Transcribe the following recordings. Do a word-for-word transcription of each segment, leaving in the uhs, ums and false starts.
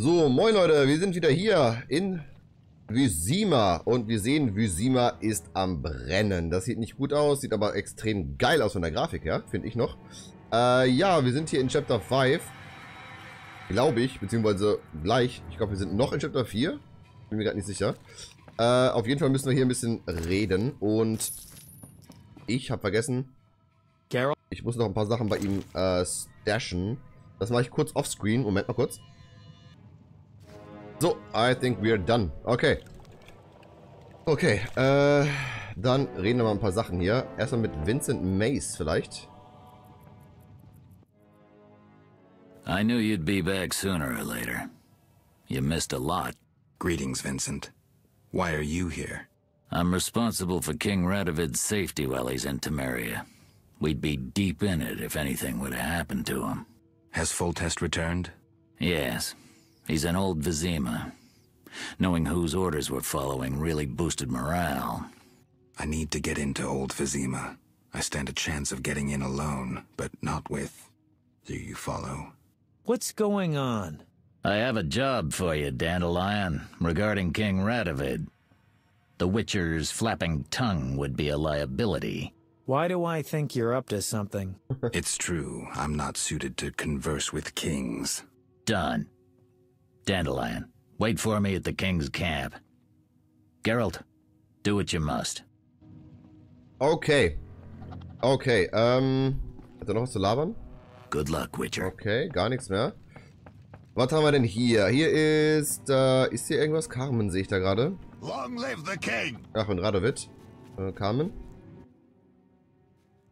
So, moin Leute, wir sind wieder hier in Vizima und wir sehen, Vizima ist am Brennen. Das sieht nicht gut aus, sieht aber extrem geil aus von der Grafik her, finde ich noch. Äh, ja, wir sind hier in Chapter fünf, glaube ich, beziehungsweise gleich. Ich glaube, wir sind noch in Chapter vier, bin mir gerade nicht sicher. Äh, auf jeden Fall müssen wir hier ein bisschen reden und ich habe vergessen, ich muss noch ein paar Sachen bei ihm äh, stashen. Das mache ich kurz offscreen, Moment mal kurz. So, I think we're done. Okay. Okay, äh, dann reden wir mal ein paar Sachen hier. Erstmal mit Vincent Mace vielleicht. I knew you'd be back sooner or later. You missed a lot. Greetings, Vincent. Why are you here? I'm responsible for King Radovid's safety while he's in Temeria. We'd be deep in it if anything would have happened to him. Has Foltest returned? Yes. He's an old Vizima. Knowing whose orders we're following really boosted morale. I need to get into old Vizima. I stand a chance of getting in alone, but not with... Do you follow? What's going on? I have a job for you, Dandelion, regarding King Radovid. The Witcher's flapping tongue would be a liability. Why do I think you're up to something? It's true. I'm not suited to converse with kings. Done. Dandelion, wait for me at the King's camp. Geralt, do what you must. Okay. Okay, ähm... Hat er noch was zu labern? Good luck, Witcher. Okay, gar nichts mehr. Was haben wir denn hier? Hier ist... Äh, ist hier irgendwas? Carmen sehe ich da gerade. Long live the King! Ach, und Radovid. Äh, Carmen.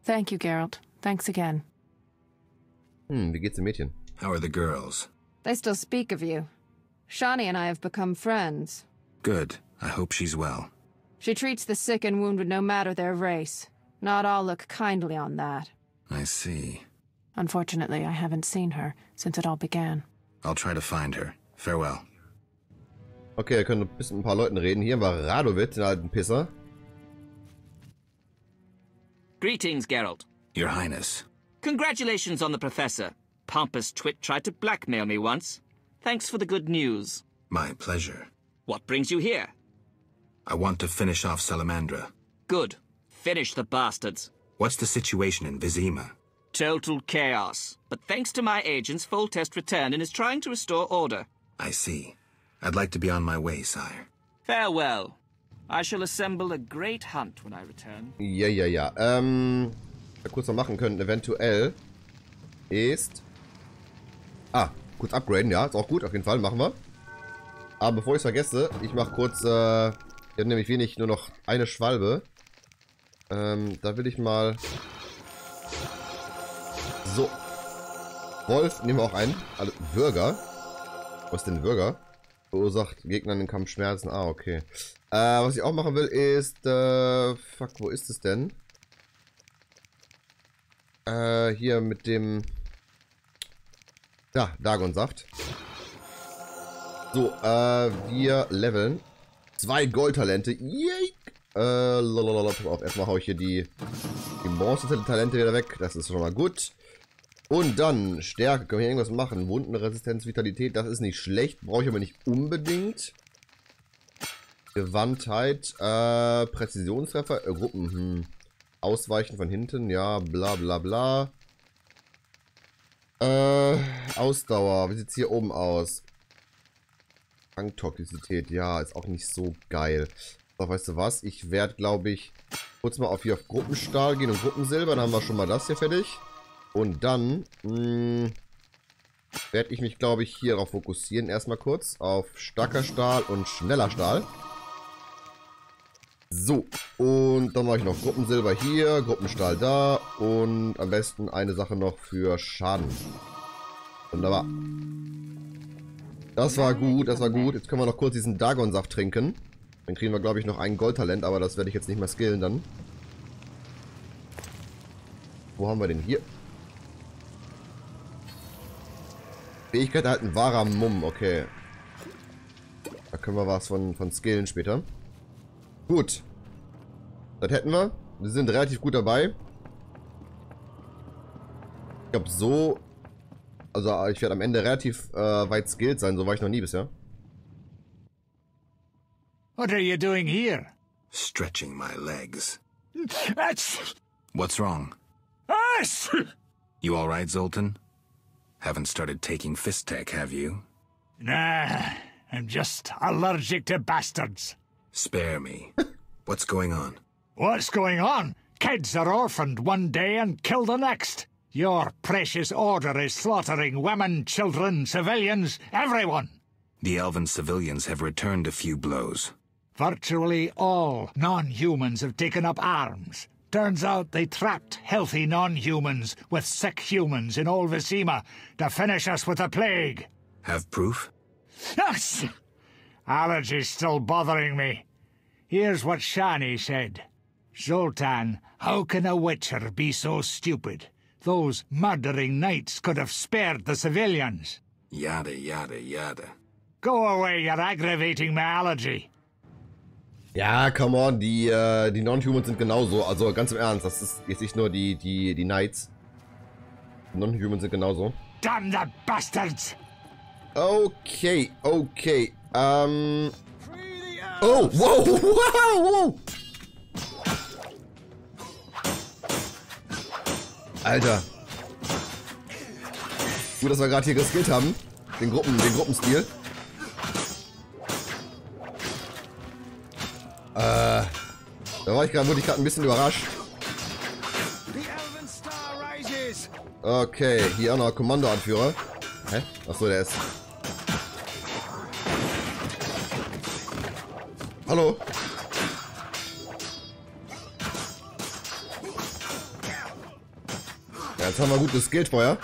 Thank you, Geralt. Thanks again. Hm, wie geht's dem Mädchen? How are the girls? They still speak of you. Shani and I have become friends. Good. I hope she's well. She treats the sick and wounded no matter their race. Not all look kindly on that. I see. Unfortunately, I haven't seen her since it all began. I'll try to find her. Farewell. Okay, wir können ein bisschen ein paar Leuten reden. Hier war Radovid, den alten Pisser. Greetings, Geralt. Your Highness. Congratulations on the Professor. Pompous twit tried to blackmail me once. Thanks for the good news. My pleasure. What brings you here? I want to finish off Salamandra. Good. Finish the bastards. What's the situation in Vizima? Total chaos. But thanks to my agents, Foltest returned and is trying to restore order. I see. I'd like to be on my way, sire. Farewell. I shall assemble a great hunt when I return. Ja, ja, ja. Ähm, was wir kurz noch machen können, eventuell, ist... Ah, kurz upgraden, ja, ist auch gut, auf jeden Fall, machen wir. Aber bevor ich es vergesse, ich mache kurz, äh, ich habe nämlich wenig, nur noch eine Schwalbe. Ähm, da will ich mal... So. Wolf, nehmen wir auch einen. Also, Würger. Was ist denn Würger? Verursacht Gegnern den Kampf Schmerzen. Ah, okay. Äh, was ich auch machen will, ist, äh, fuck, wo ist es denn? Äh, hier mit dem... Ja, Dagonsaft. So, äh, wir leveln. Zwei Goldtalente. Yay! Äh, lalalala, pass auf. Erstmal hau ich hier die, die Monster-Talente wieder weg. Das ist schon mal gut. Und dann Stärke. Können wir hier irgendwas machen? Wundenresistenz, Vitalität. Das ist nicht schlecht. Brauche ich aber nicht unbedingt. Gewandtheit. Äh, Präzisionstreffer. Äh, Gruppen. Hm. Ausweichen von hinten. Ja, bla bla bla. Äh, Ausdauer. Wie sieht es hier oben aus? Fangtoxizität, ja, ist auch nicht so geil. So, weißt du was? Ich werde, glaube ich, kurz mal auf hier auf Gruppenstahl gehen und Gruppensilber. Dann haben wir schon mal das hier fertig. Und dann werde ich mich, glaube ich, hier darauf fokussieren. Erstmal kurz auf starker Stahl und schneller Stahl. So, und dann mache ich noch Gruppensilber hier, Gruppenstahl da und am besten eine Sache noch für Schaden. Wunderbar. Das war gut, das war gut. Jetzt können wir noch kurz diesen Dagonsaft trinken. Dann kriegen wir, glaube ich, noch ein Goldtalent, aber das werde ich jetzt nicht mehr skillen dann. Wo haben wir denn hier? Fähigkeit erhalten, wahrer Mumm, okay. Da können wir was von, von skillen später. Gut, das hätten wir. Wir sind relativ gut dabei. Ich glaube so, Also ich werde am Ende relativ äh, weit skilled sein, so war ich noch nie bisher. What are you doing here? Stretching my legs. What's wrong? You all right, Zoltan? Haven't started taking fist tech, have you? Nah, I'm just allergic to bastards. Spare me. What's going on? What's going on? Kids are orphaned one day and killed the next. Your precious order is slaughtering women, children, civilians, everyone. The Elven civilians have returned a few blows. Virtually all non-humans have taken up arms. Turns out they trapped healthy non-humans with sick humans in all Vizima to finish us with the plague. Have proof? Yes! Allergies still bothering me. Here's what Shani said. Zoltan, how can a witcher be so stupid? Those murdering knights could have spared the civilians. Yada, yada, yada. Go away, you're aggravating my allergy. Ja, come on, die, äh, die Non-Humans sind genauso. Also ganz im Ernst, das ist jetzt nicht nur die, die, die Knights. Non-Humans sind genauso. Damn the bastards! Okay, okay, ähm... Oh, wow, wow, wow! Alter. Gut, dass wir gerade hier geskillt haben. Den Gruppen, den Gruppenstil. Äh, da war ich gerade, wurde ich gerade ein bisschen überrascht. Okay, hier auch noch Kommandoanführer. Hä? Achso, der ist. Hallo? Ja, jetzt haben wir gutes Skillfeuer.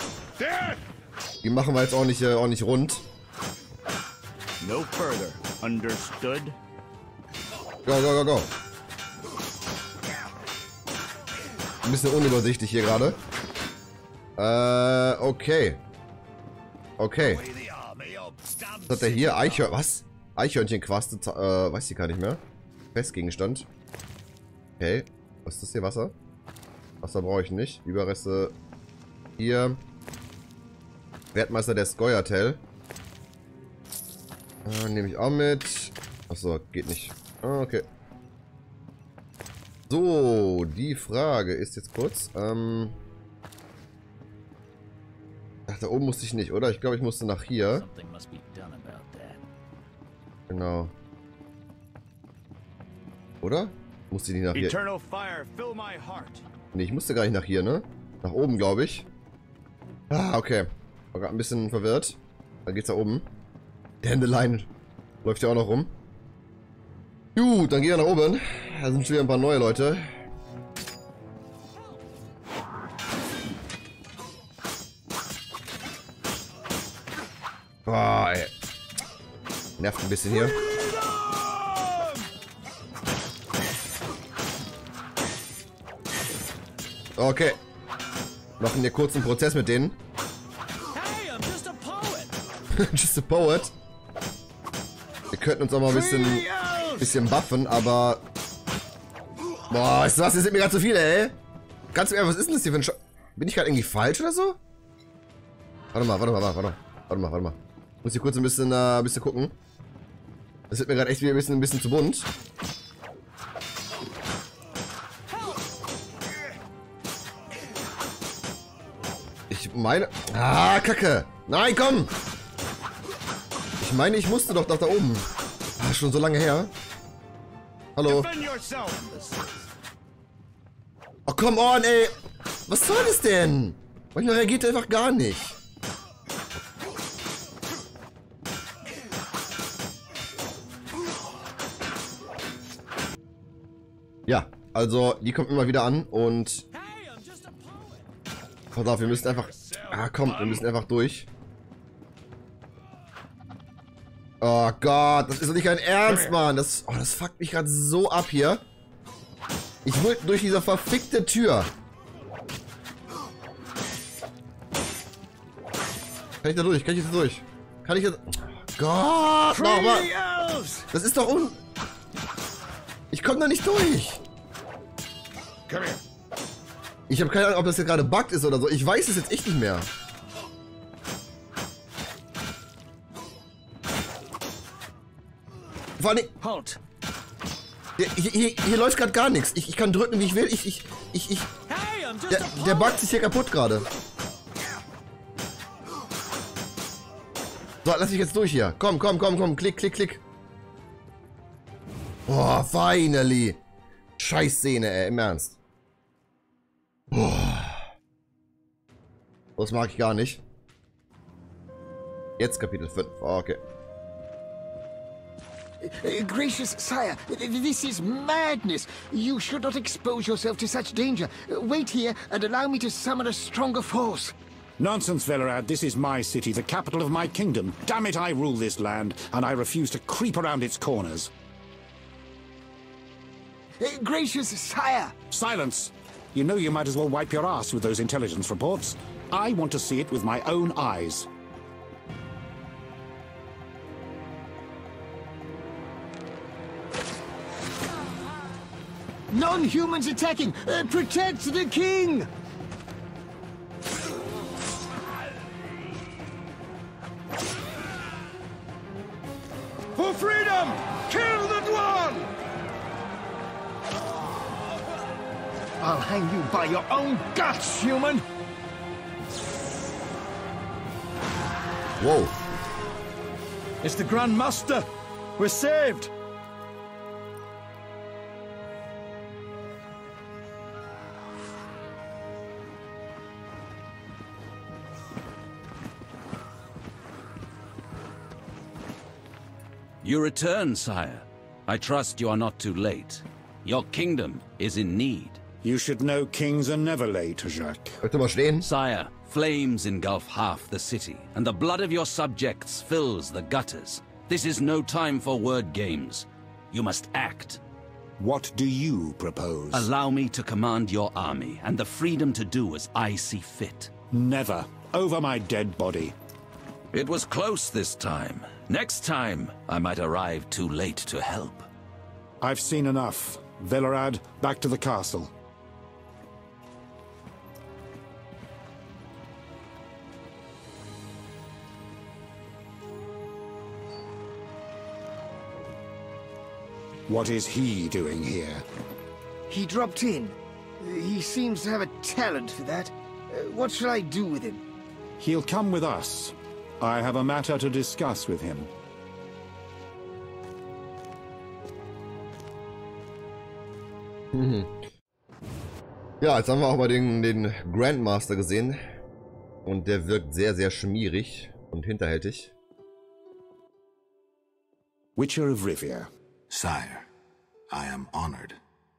Die machen wir jetzt auch nicht, äh, auch nicht rund. No further. Understood. Go, go, go, go. Ein bisschen unübersichtlich hier gerade. Äh, okay. Okay. Was hat der hier? Eichhörnchen. Was? Eichhörnchenquaste. Äh, weiß ich gar nicht mehr. Festgegenstand. Okay. Was ist das hier? Wasser? Wasser brauche ich nicht. Überreste. Hier. Wertmeister der Scoia'tael. Äh, nehme ich auch mit. Achso, geht nicht. Okay. So, die Frage ist jetzt kurz. Ähm Ach, da oben musste ich nicht, oder? Ich glaube, ich musste nach hier. Genau. Oder? Musste ich nicht nach hier? Ne, ich musste gar nicht nach hier, ne? Nach oben, glaube ich. Ah, okay. War gerade ein bisschen verwirrt. Dann geht's da oben. Dandelion läuft ja auch noch rum. Gut, dann gehen wir nach oben. Da sind schon wieder ein paar neue Leute. Boah, ey. Nervt ein bisschen hier. Okay. Machen wir kurz einen Prozess mit denen. Just a poet. Wir könnten uns auch mal ein bisschen... bisschen buffen, aber... Boah, ist das? Jetzt sind mir gerade zu viele, ey. Ganz ehrlich, was ist denn das hier für ein Sch... Bin ich gerade irgendwie falsch oder so? Warte mal, warte mal, warte mal. Warte mal, warte mal. Muss hier kurz ein bisschen, äh, ein bisschen gucken. Das wird mir gerade echt wieder ein bisschen, ein bisschen zu bunt. Ich meine... Ah, Kacke. Nein, komm. Ich meine, ich musste doch nach da oben. Ah, schon so lange her. Hallo. Oh, come on, ey. Was soll das denn? Manchmal reagiert er einfach gar nicht. Ja, also, die kommt immer wieder an und... Pass auf, wir müssen einfach... Ah, komm, wir müssen einfach durch. Oh Gott, das ist doch nicht dein Ernst, Mann. Das, oh, das fuckt mich gerade so ab hier. Ich wollte durch diese verfickte Tür. Kann ich da durch? Kann ich jetzt durch? Kann ich jetzt... Oh Gott, nochmal. Das ist doch un... Ich komme da nicht durch. Ich habe keine Ahnung, ob das hier gerade buggt ist oder so. Ich weiß es jetzt echt nicht mehr. Vor allem. Halt. Hier, hier, hier läuft gerade gar nichts. Ich, ich kann drücken, wie ich will. Ich, ich, ich, ich. Hey, der, der Bug ist hier kaputt gerade. So, lass mich jetzt durch hier. Komm, komm, komm, komm. Klick, klick, klick. Oh, finally. Scheiß Szene, ey. Im Ernst. Oh. Das mag ich gar nicht. Jetzt Kapitel fünf. Oh, okay. Gracious sire, this is madness. You should not expose yourself to such danger. Wait here and allow me to summon a stronger force. Nonsense, Velerad. This is my city, the capital of my kingdom. Damn it, I rule this land, and I refuse to creep around its corners. Gracious sire. Silence. You know you might as well wipe your ass with those intelligence reports. I want to see it with my own eyes. Non-humans attacking! Uh, protect the king! For freedom! Kill the Dwan! I'll hang you by your own guts, human! Whoa. It's the Grand Master! We're saved! You return, sire. I trust you are not too late. Your kingdom is in need. You should know kings are never late, Jacques. Sire, flames engulf half the city, and the blood of your subjects fills the gutters. This is no time for word games. You must act. What do you propose? Allow me to command your army, and the freedom to do as I see fit. Never. Over my dead body. It was close this time. Next time, I might arrive too late to help. I've seen enough. Velerad, back to the castle. What is he doing here? He dropped in. He seems to have a talent for that. What shall I do with him? He'll come with us. I have a matter to discuss with him. Ja, jetzt haben wir auch mal den, den Grand Master gesehen. Und der wirkt sehr, sehr schmierig und hinterhältig. Witcher of Rivia. Sire, I am honored.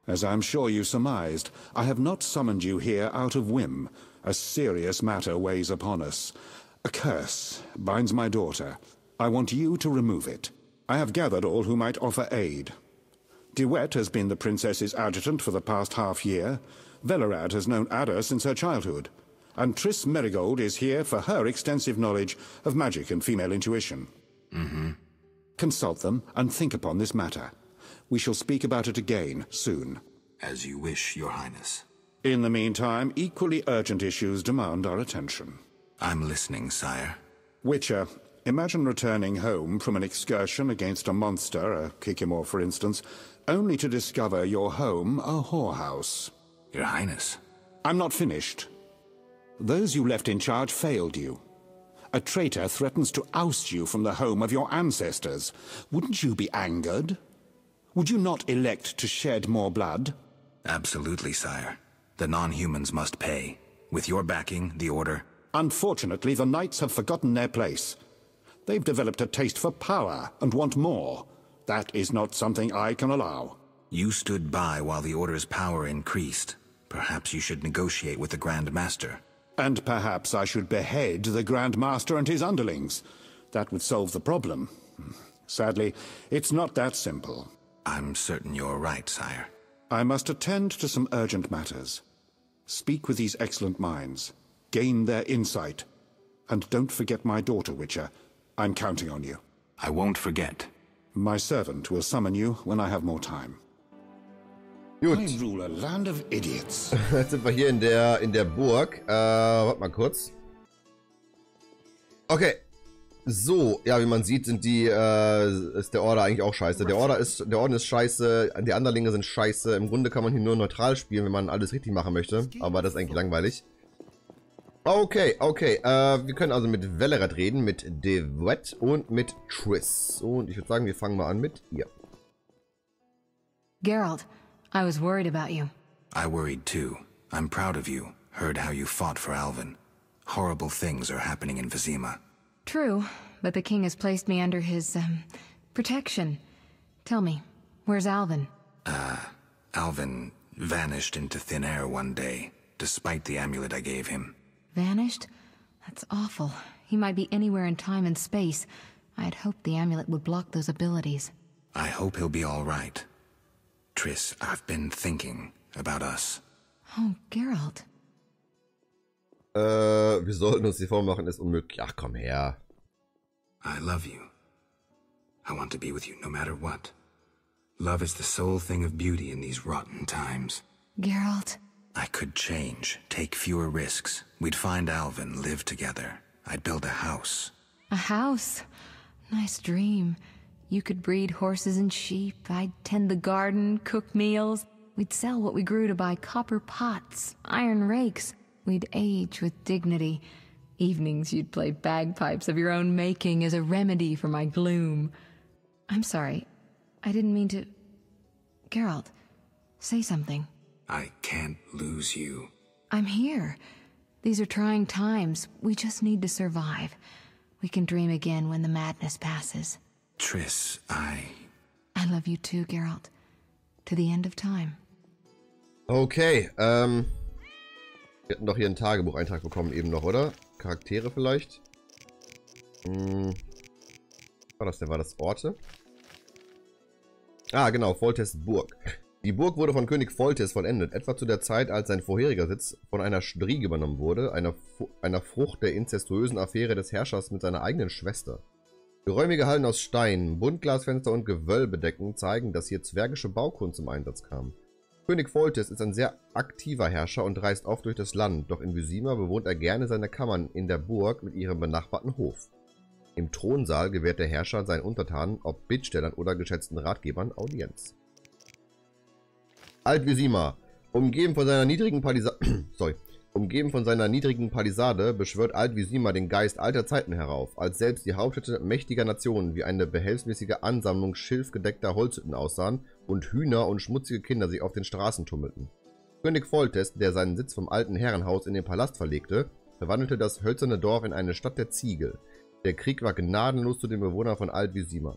As I am sure you surmised, I have not summoned you here out of whim. A serious matter weighs upon us. A curse binds my daughter. I want you to remove it. I have gathered all who might offer aid. De Wett has been the princess's adjutant for the past half year. Velerad has known Adda since her childhood. And Triss Merigold is here for her extensive knowledge of magic and female intuition. Mm-hmm. Consult them and think upon this matter. We shall speak about it again soon. As you wish, Your Highness. In the meantime, equally urgent issues demand our attention. I'm listening, sire. Witcher, imagine returning home from an excursion against a monster, a Kikimora for instance, only to discover your home a whorehouse. Your Highness. I'm not finished. Those you left in charge failed you. A traitor threatens to oust you from the home of your ancestors. Wouldn't you be angered? Would you not elect to shed more blood? Absolutely, sire. The non-humans must pay. With your backing, the order... Unfortunately, the knights have forgotten their place. They've developed a taste for power and want more. That is not something I can allow. You stood by while the Order's power increased. Perhaps you should negotiate with the Grand Master. And perhaps I should behead the Grand Master and his underlings. That would solve the problem. Sadly, it's not that simple. I'm certain you're right, sire. I must attend to some urgent matters. Speak with these excellent minds. Gain their insight. And don't forget my daughter, Witcher. I'm counting on you. I won't forget. My servant will summon you when I have more time. Gut. I rule a land of idiots. Jetzt sind wir hier in der, in der Burg. Äh, warte mal kurz. Okay. So, ja, wie man sieht, sind die, äh, ist der Order eigentlich auch scheiße. Der Order ist, der Orden ist scheiße, die Anderlinge sind scheiße. Im Grunde kann man hier nur neutral spielen, wenn man alles richtig machen möchte. Aber das ist eigentlich langweilig. Okay, okay, äh, wir können also mit Velerad reden, mit de Wett und mit Triss. Und ich würde sagen, wir fangen mal an mit ihr. Geralt, I was worried about you. I worried too. I'm proud of you. Heard how you fought for Alvin. Horrible things are happening in Vizima. True, but the king has placed me under his, um, protection. Tell me, where's Alvin? Uh, Alvin vanished into thin air one day, despite the amulet I gave him. Vanished? That's awful. He might be anywhere in time and space. I had hoped the amulet would block those abilities. I hope he'll be all right. Triss, I've been thinking about us. Oh, Geralt. Äh, wir sollten uns die vormachen, ist unmöglich. Ach, komm her. I love you. I want to be with you no matter what. Love is the sole thing of beauty in these rotten times. Geralt. I could change, take fewer risks. We'd find Alvin, live together. I'd build a house. A house? Nice dream. You could breed horses and sheep. I'd tend the garden, cook meals. We'd sell what we grew to buy copper pots, iron rakes. We'd age with dignity. Evenings you'd play bagpipes of your own making as a remedy for my gloom. I'm sorry. I didn't mean to... Geralt, say something. I can't lose you. I'm here. These are trying times. We just need to survive. We can dream again when the madness passes. Triss, I... I love you too, Geralt. To the end of time. Okay, ähm... wir hatten doch hier einen Tagebucheintrag bekommen eben noch, oder? Charaktere vielleicht? Hm. Was war das denn? War das Orte? Ah, genau, Foltest Burg. Die Burg wurde von König Foltest vollendet, etwa zu der Zeit, als sein vorheriger Sitz von einer Striga übernommen wurde, einer, Fu einer Frucht der inzestuösen Affäre des Herrschers mit seiner eigenen Schwester. Geräumige Hallen aus Stein, Buntglasfenster und Gewölbedecken zeigen, dass hier zwergische Baukunst zum Einsatz kam. König Foltest ist ein sehr aktiver Herrscher und reist oft durch das Land, doch in Vizima bewohnt er gerne seine Kammern in der Burg mit ihrem benachbarten Hof. Im Thronsaal gewährt der Herrscher seinen Untertanen, ob Bittstellern oder geschätzten Ratgebern, Audienz. Alt-Vizima, umgeben von seiner niedrigen Palisade, sorry, umgeben von seiner niedrigen Palisade beschwört Alt-Vizima den Geist alter Zeiten herauf, als selbst die Hauptstädte mächtiger Nationen wie eine behelfsmäßige Ansammlung schilfgedeckter Holzhütten aussahen und Hühner und schmutzige Kinder sich auf den Straßen tummelten. König Foltest, der seinen Sitz vom alten Herrenhaus in den Palast verlegte, verwandelte das hölzerne Dorf in eine Stadt der Ziegel. Der Krieg war gnadenlos zu den Bewohnern von Alt-Vizima.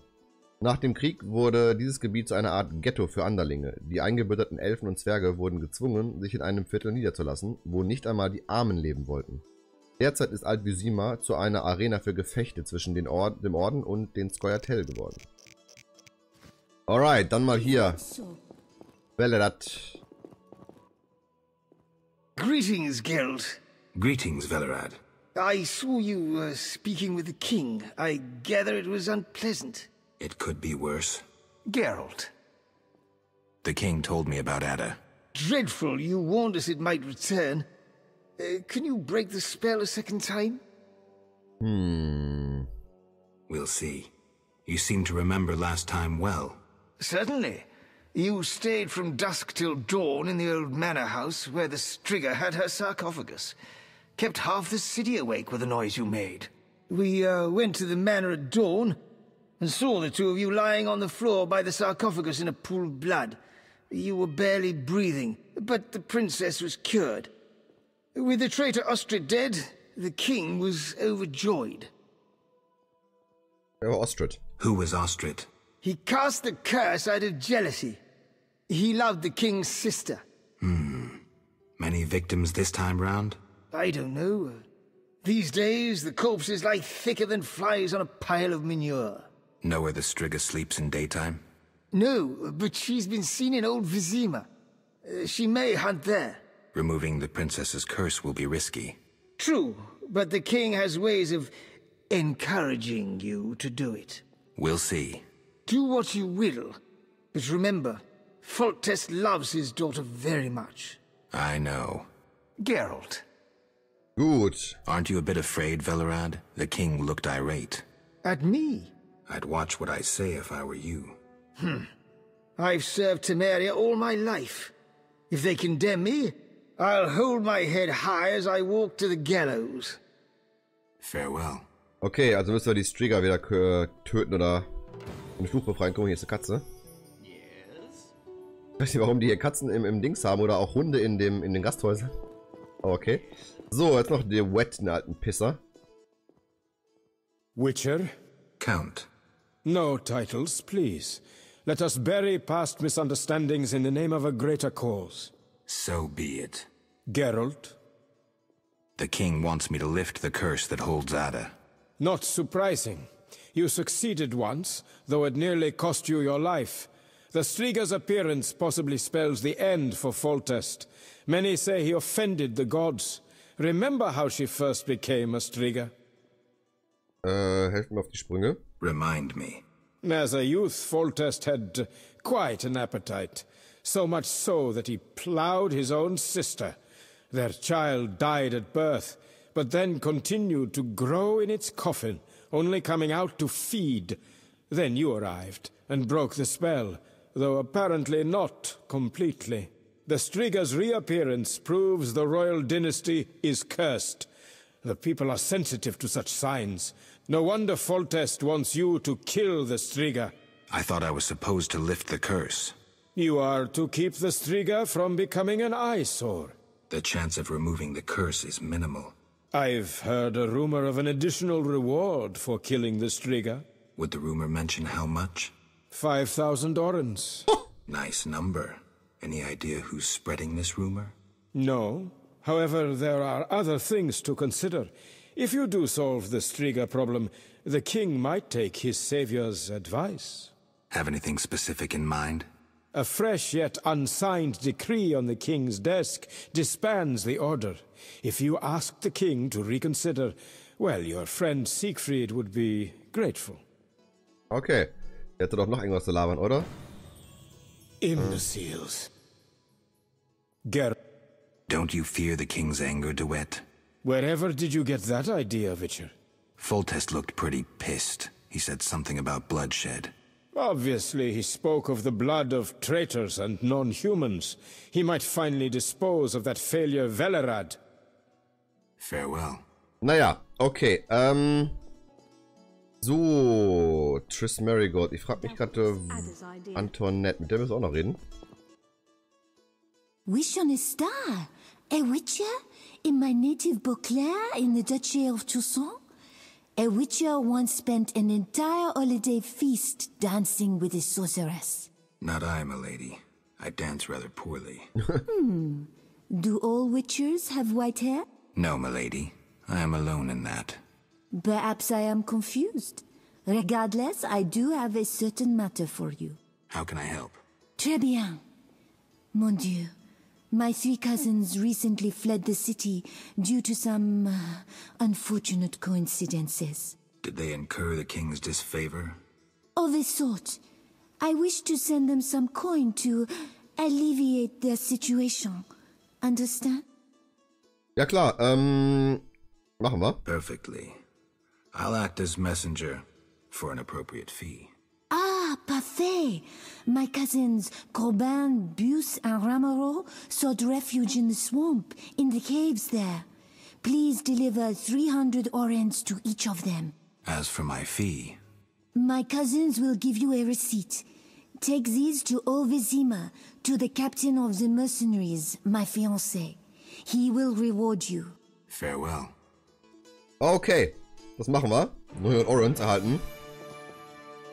Nach dem Krieg wurde dieses Gebiet zu einer Art Ghetto für Anderlinge. Die eingebürgerten Elfen und Zwerge wurden gezwungen, sich in einem Viertel niederzulassen, wo nicht einmal die Armen leben wollten. Derzeit ist Alt-Vizima zu einer Arena für Gefechte zwischen den Or dem Orden und den Scoia'tael geworden. Alright, dann mal hier. Velerad. Greetings, Geralt. Greetings, Velerad. I saw you uh, speaking with the king. I gather it was unpleasant. It could be worse. Geralt. The king told me about Adda. Dreadful, you warned us it might return. Uh, can you break the spell a second time? Hmm. We'll see. You seem to remember last time well. Certainly. You stayed from dusk till dawn in the old manor house where the Striga had her sarcophagus. Kept half the city awake with the noise you made. We uh, went to the manor at dawn and saw the two of you lying on the floor by the sarcophagus in a pool of blood. You were barely breathing, but the princess was cured. With the traitor Ostrid dead, the king was overjoyed. Oh, Ostrid. Who was Ostrid? He cast the curse out of jealousy. He loved the king's sister. Hmm. Many victims this time round? I don't know. These days, the corpses lie thicker than flies on a pile of manure. Know where the Striga sleeps in daytime? No, but she's been seen in old Vizima. Uh, she may hunt there. Removing the princess's curse will be risky. True, but the king has ways of encouraging you to do it. We'll see. Do what you will, but remember, Foltest loves his daughter very much. I know. Geralt. Good. Aren't you a bit afraid, Velerad? The king looked irate. At me? I'd watch what I say if I were you. Hmm. I've served Temeria all my life. If they condemn me, I'll hold my head high as I walk to the gallows. Farewell. Okay, also müssen wir die Striga wieder äh, töten oder den Fluch befreien. Guck mal, hier ist eine Katze. Yes. Ich weiß nicht, warum die hier Katzen im, im Dings haben oder auch Hunde in, dem, in den Gasthäusern. Oh, okay. So, jetzt noch de Wett, den alten Pisser. Witcher? Count. No titles, please. Let us bury past misunderstandings in the name of a greater cause. So be it. Geralt? The king wants me to lift the curse that holds Adda. Not surprising. You succeeded once, though it nearly cost you your life. The Striga's appearance possibly spells the end for Foltest. Many say he offended the gods. Remember how she first became a Striga? Äh, helft mir auf die Sprünge. Remind me. As a youth, Foltest had quite an appetite. So much so that he ploughed his own sister. Their child died at birth, but then continued to grow in its coffin, only coming out to feed. Then you arrived and broke the spell, though apparently not completely. The Striga's reappearance proves the royal dynasty is cursed. The people are sensitive to such signs. No wonder Foltest wants you to kill the Striga. I thought I was supposed to lift the curse. You are to keep the Striga from becoming an eyesore. The chance of removing the curse is minimal. I've heard a rumor of an additional reward for killing the Striga. Would the rumor mention how much? Five thousand orans. Nice number. Any idea who's spreading this rumor? No. However, there are other things to consider. If you do solve the Striga problem, the king might take his savior's advice. Have anything specific in mind? A fresh yet unsigned decree on the king's desk disbands the order. If you ask the king to reconsider, well, your friend Siegfried would be grateful. Okay. Er hätte doch noch irgendwas zu labern, oder? Imbeciles. Ger. Don't you fear the king's anger, de Wett? Wherever did you get that idea, Witcher? Foltest looked pretty pissed. He said something about bloodshed. Obviously, he spoke of the blood of traitors and non-humans. He might finally dispose of that failure Velerad. Farewell. Naja, okay, ähm... so, Triss Merigold. Ich frag mich gerade, äh, Antoinette, mit der müssen wir auch noch reden. Wish on a star, a witcher, in my native Beauclair, in the Duchy of Toussaint. A witcher once spent an entire holiday feast dancing with his sorceress. Not I, my lady. I dance rather poorly. Hmm. Do all witchers have white hair? No, my lady. I am alone in that. Perhaps I am confused. Regardless, I do have a certain matter for you. How can I help? Très bien. Mon Dieu. My three cousins recently fled the city due to some uh, unfortunate coincidences. Did they incur the king's disfavor? Of a sort. I wish to send them some coin to alleviate their situation. Understand? Ja klar, ähm, machen wir. Perfectly. I'll act as messenger for an appropriate fee. Ah, parfait! My cousins Corbin, Bus, and Ramaro sought refuge in the swamp, in the caves there. Please deliver three hundred orans to each of them. As for my fee... My cousins will give you a receipt. Take these to old Vizima, to the captain of the mercenaries, my fiancé. He will reward you. Farewell. Okay, das machen wir. neunhundert orans erhalten.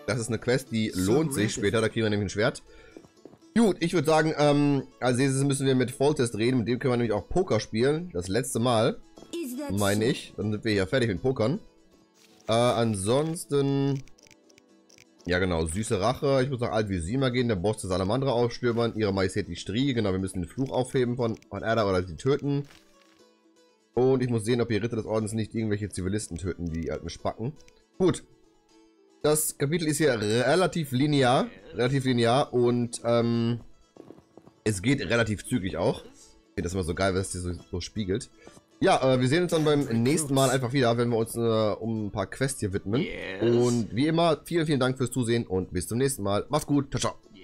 Das ist eine Quest, die lohnt sich später, da kriegen wir nämlich ein Schwert. Gut, ich würde sagen, ähm, als nächstes müssen wir mit Foltest reden, mit dem können wir nämlich auch Poker spielen. Das letzte Mal, meine ich. Dann sind wir hier fertig mit Pokern. Äh, ansonsten, ja genau, süße Rache. Ich muss nach Alt-Vizima gehen, der Boss der Salamandra aufstürmern, ihre Majestät die Striga. Genau, wir müssen den Fluch aufheben von, von Adda oder sie töten. Und ich muss sehen, ob die Ritter des Ordens nicht irgendwelche Zivilisten töten, die alten Spacken. Gut. Das Kapitel ist hier relativ linear, relativ linear und ähm, es geht relativ zügig auch. Ich finde das immer so geil, weil es hier so, so spiegelt. Ja, äh, wir sehen uns dann beim nächsten Mal einfach wieder, wenn wir uns äh, um ein paar Quests hier widmen. Yes. Und wie immer, vielen, vielen Dank fürs Zusehen und bis zum nächsten Mal. Macht's gut, ciao, ciao.